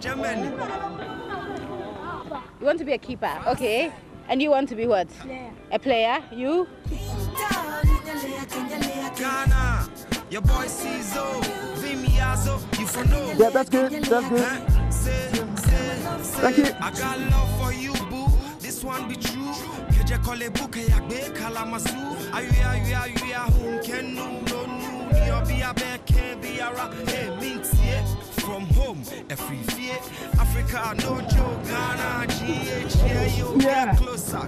Germany. You want to be a keeper, okay? And you want to be what? Player. A player? You? Ghana, your boy Cizo, Vimiazo, you for no. Yeah, that's good. That's good. Say, thank you. I got love for you, boo. This one be true. Keje kole buke yakbe kalamasu. Ayu ya home can no. From home, every year, Africa, no joke, Ghana, GHA, yeah. Closer,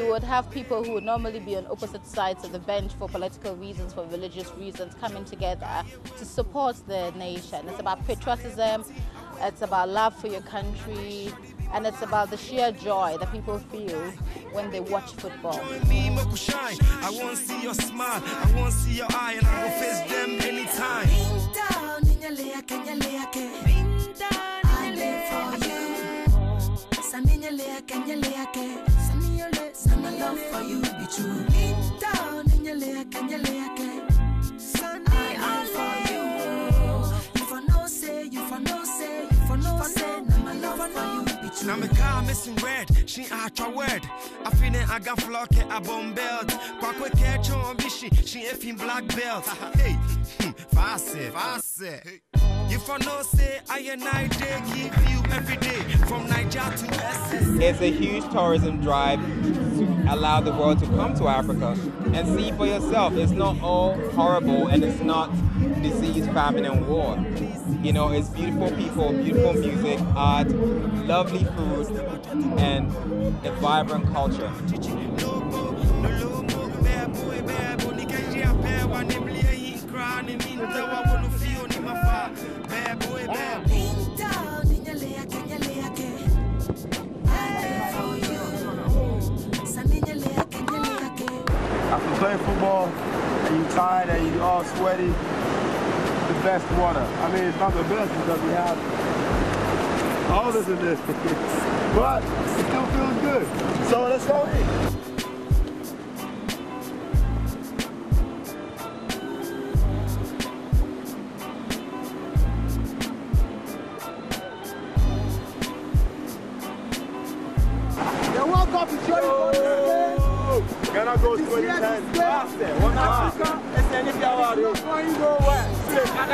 you would have people who would normally be on opposite sides of the bench for political reasons, for religious reasons, coming together to support the nation. It's about patriotism, it's about love for your country, and it's about the sheer joy that people feel when they watch football. Join me, make you shine. I want to see your smile, I want to see your eye, and I will face them anytime. I love for you, be true. Now me car missing red, she out your word. I feel it, I got flock at a bomb belt. Quack catch on bishi, she effing black belt. Hey, fast. You for no say I and I day give you every day from Niger to Essex. It's a huge tourism drive to allow the world to come to Africa and see for yourself. It's not all horrible and it's not disease, famine and war. You know, it's beautiful people, beautiful music, art, lovely food, and a vibrant culture. After playing football, and you're tired and you're all sweaty, the best water. I mean, it's not the best because we have all this in this, but it still feels good. So let's go in. The World Cup is going. Ghana goes 2010. Faster. One Africa. It's going to go west. Like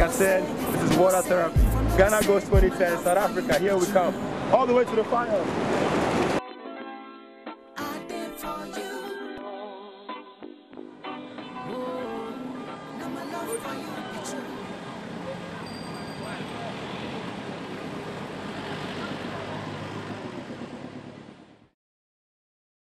I said, this is water therapy. Ghana goes 2010, South Africa, here we come. All the way to the final.